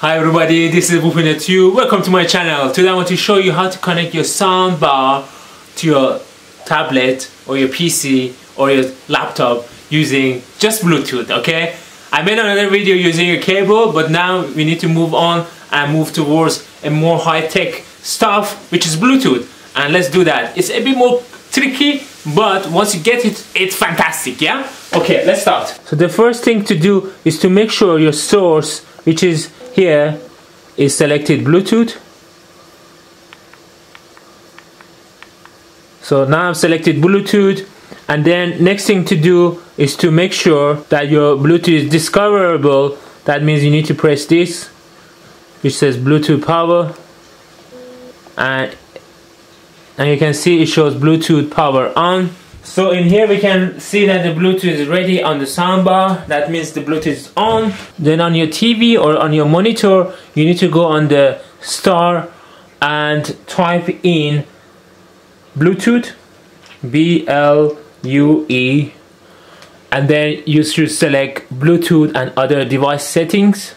Hi everybody, this is Bhupinder Tube. Welcome to my channel. Today I want to show you how to connect your sound bar to your tablet or your PC or your laptop using just Bluetooth, okay? I made another video using a cable, but now we need to move on and move towards a more high-tech stuff, which is Bluetooth. And let's do that. It's a bit more tricky, but once you get it, it's fantastic, yeah? Okay, let's start. So the first thing to do is to make sure your source, which is here, is selected Bluetooth. So now I've selected Bluetooth, and then next thing to do is to make sure that your Bluetooth is discoverable. That means you need to press this, which says Bluetooth power, and you can see it shows Bluetooth power on. So in here we can see that the Bluetooth is ready on the soundbar. That means the Bluetooth is on. Then on your TV or on your monitor, you need to go on the star and type in Bluetooth, B-L-U-E, and then you should select Bluetooth and other device settings.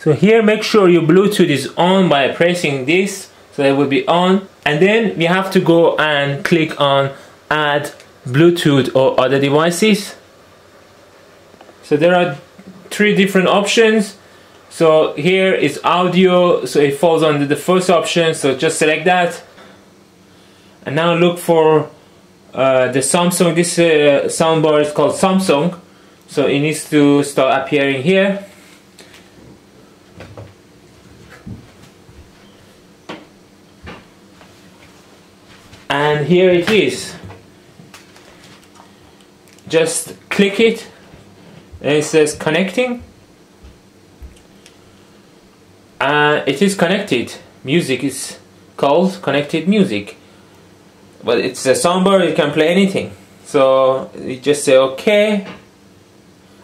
So here make sure your Bluetooth is on by pressing this, so it will be on. And then we have to go and click on add Bluetooth or other devices. So there are three different options. So here is audio, so it falls under the first option, so just select that. And now look for the Samsung. This soundbar is called Samsung, so it needs to start appearing here. And here it is. Just click it and it says connecting, and it is connected. Music is called connected music, but it's a soundbar, you can play anything. So you just say okay,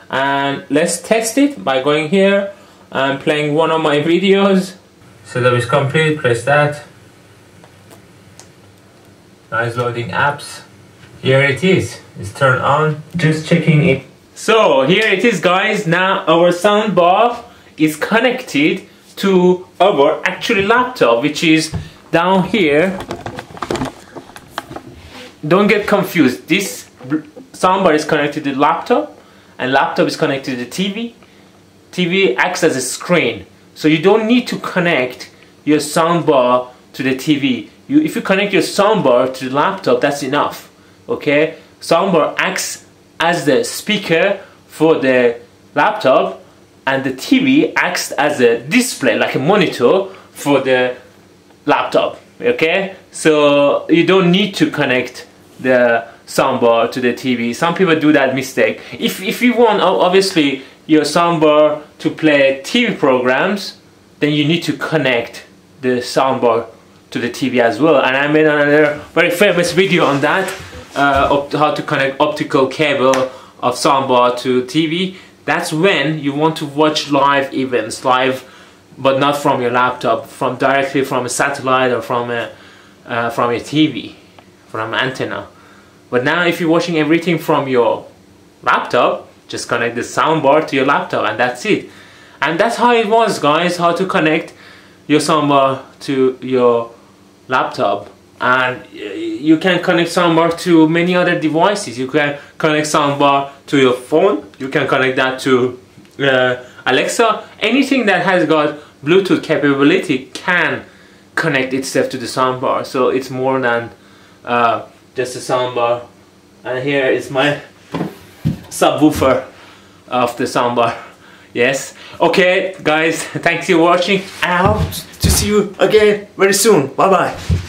and let's test it by going here and playing one of my videos. So that is complete, press that. Now it's loading apps. Here it is, it's turned on, just checking it. So here it is guys, now our soundbar is connected to our actual laptop, which is down here. Don't get confused, this soundbar is connected to the laptop and laptop is connected to the TV. TV acts as a screen, so you don't need to connect your soundbar to the TV. If you connect your soundbar to the laptop, that's enough. Okay, soundbar acts as the speaker for the laptop, and the TV acts as a display, like a monitor for the laptop. Okay, so you don't need to connect the soundbar to the TV. Some people do that mistake. If you want, obviously, your soundbar to play TV programs, then you need to connect the soundbar to the TV as well. And I made another very famous video on that. How to connect optical cable of soundbar to TV. That's when you want to watch live events, live, but not from your laptop, from directly from a satellite or from your TV, from antenna. But now, if you're watching everything from your laptop, just connect the soundbar to your laptop, and that's it. And that's how it was, guys. How to connect your soundbar to your laptop. And you can connect soundbar to many other devices. You can connect soundbar to your phone. You can connect that to Alexa. Anything that has got Bluetooth capability can connect itself to the soundbar. So it's more than just a soundbar. And here is my subwoofer of the soundbar. Yes. Okay, guys. Thanks for watching. I hope to see you again very soon. Bye bye.